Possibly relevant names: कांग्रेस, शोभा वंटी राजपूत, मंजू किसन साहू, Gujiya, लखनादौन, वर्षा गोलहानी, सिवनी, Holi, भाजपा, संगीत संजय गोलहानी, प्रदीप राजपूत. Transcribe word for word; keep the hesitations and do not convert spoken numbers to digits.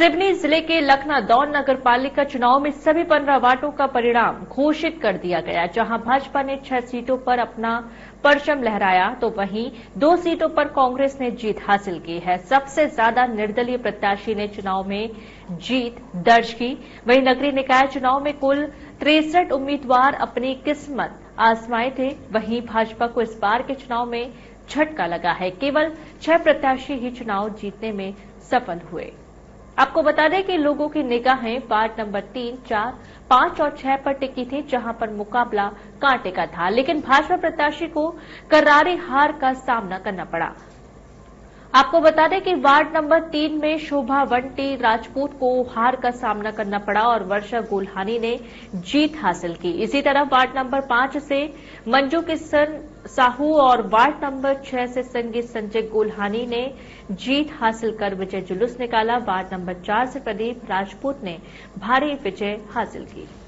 सिवनी जिले के लखनादौन नगरपालिका चुनाव में सभी पंद्रह वार्डों का परिणाम घोषित कर दिया गया। जहां भाजपा ने छह सीटों पर अपना परचम लहराया तो वहीं दो सीटों पर कांग्रेस ने जीत हासिल की है। सबसे ज्यादा निर्दलीय प्रत्याशी ने चुनाव में जीत दर्ज की। वहीं नगरीय निकाय चुनाव में कुल तिरसठ उम्मीदवार अपनी किस्मत आजमाए थे। वहीं भाजपा को इस बार के चुनाव में झटका लगा है। केवल छह प्रत्याशी ही चुनाव जीतने में सफल हुए। आपको बता दें कि लोगों की निगाहें वार्ड नंबर तीन, चार, पांच और छह पर टिकी थी, जहां पर मुकाबला कांटे का था, लेकिन भाजपा प्रत्याशी को करारी हार का सामना करना पड़ा। आपको बता दें कि वार्ड नंबर तीन में शोभा वंटी राजपूत को हार का सामना करना पड़ा और वर्षा गोलहानी ने जीत हासिल की। इसी तरह वार्ड नंबर पांच से मंजू किसन साहू और वार्ड नंबर छह से संगीत संजय गोलहानी ने जीत हासिल कर विजय जुलूस निकाला। वार्ड नंबर चार से प्रदीप राजपूत ने भारी विजय हासिल की।